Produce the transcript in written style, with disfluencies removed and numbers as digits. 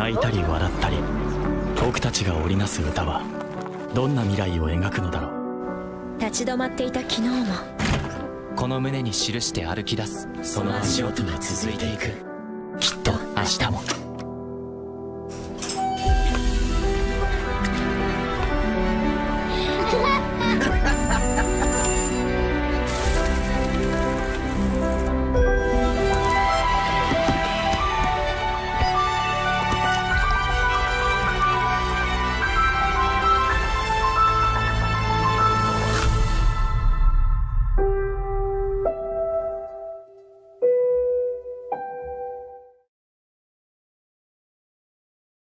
泣いたり笑ったり、僕たちが織りなす歌はどんな未来を描くのだろう。立ち止まっていた昨日も、この胸に記して歩き出す、その足音が続いていく。きっと明日も。